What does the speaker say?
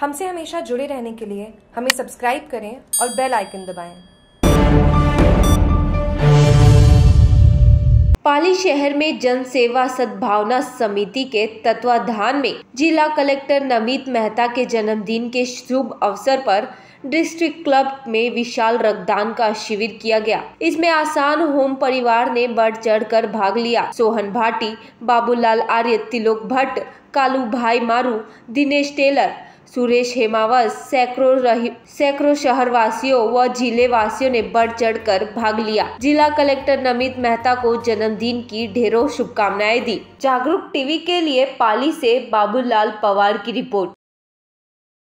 हमसे हमेशा जुड़े रहने के लिए हमें सब्सक्राइब करें और बेल आइकन दबाएं। पाली शहर में जनसेवा सद्भावना समिति के तत्वाधान में जिला कलेक्टर नमित मेहता के जन्मदिन के शुभ अवसर पर डिस्ट्रिक्ट क्लब में विशाल रक्तदान का शिविर किया गया। इसमें आसान होम परिवार ने बढ़ चढ़कर भाग लिया। सोहन भाटी, बाबूलाल आर्य, तिलोक भट्ट, कालू भाई मारू, दिनेश टेलर, सुरेश हेमावस सैकड़ों शहरवासियों व जिले वासियों ने बढ़ चढ़कर भाग लिया। जिला कलेक्टर नमित मेहता को जन्मदिन की ढेरों शुभकामनाएं दी। जागरूक टीवी के लिए पाली से बाबूलाल पवार की रिपोर्ट।